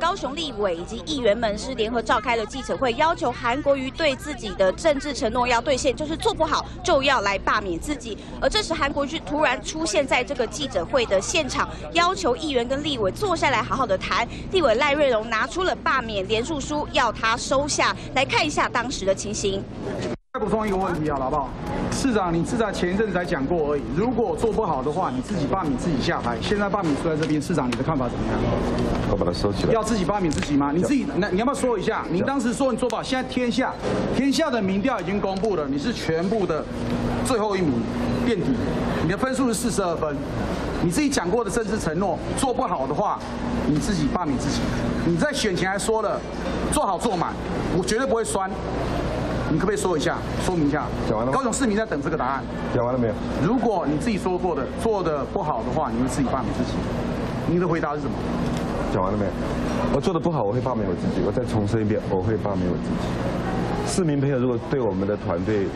高雄立委以及议员们是联合召开了记者会，要求韩国瑜对自己的政治承诺要兑现，就是做不好就要来罢免自己。而这时韩国瑜突然出现在这个记者会的现场，要求议员跟立委坐下来好好的谈。立委赖瑞荣拿出了罢免联署书，要他收下。来看一下当时的情形。 再补充一个问题好不好？市长，你是在前一阵子才讲过而已。如果做不好的话，你自己罢免自己下台。现在罢免出来这边，市长你的看法怎么样？我把它收起来。要自己罢免自己吗？你自己，那你要不要说一下？你当时说你做不好，现在天下的民调已经公布了，你是全部的最后一名垫底，你的分数是42分。你自己讲过的政治承诺，做不好的话，你自己罢免自己。你在选前还说了，做好做满，我绝对不会酸。 你可不可以说一下，说明一下？讲完了吗？高雄市民在等这个答案。讲完了没有？如果你自己说过的做的不好的话，你会自己罢免自己。你的回答是什么？讲完了没有？我做的不好，我会罢免我自己。我再重申一遍，我会罢免我自己。市民朋友如果对我们的团队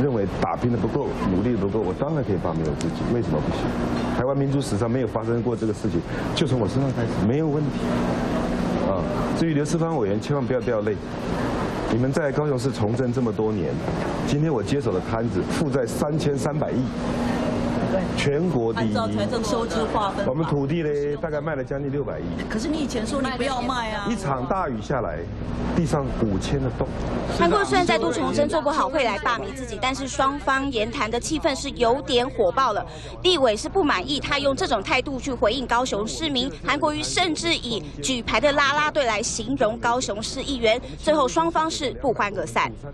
认为打拼的不够，努力的不够，我当然可以罢免我自己。为什么不行？台湾民主史上没有发生过这个事情，就从我身上开始，没有问题。啊，至于刘世芳委员，千万不要掉泪。 你们在高雄市从政这么多年，今天我接手的摊子负债3300亿，全国第一。按照财政收支划分，我们土地嘞大概卖了将近600亿。可是你以前说你不要卖啊！一场大雨下来，地上5000个洞。韩国虽然再度重申做不好会来罢免自己，但是双方言谈的气氛是有点火爆了。立委是不满意他用这种态度去回应高雄市民，韩国瑜甚至以举牌的啦啦队来形容高雄市议员，最后双方是不欢而散。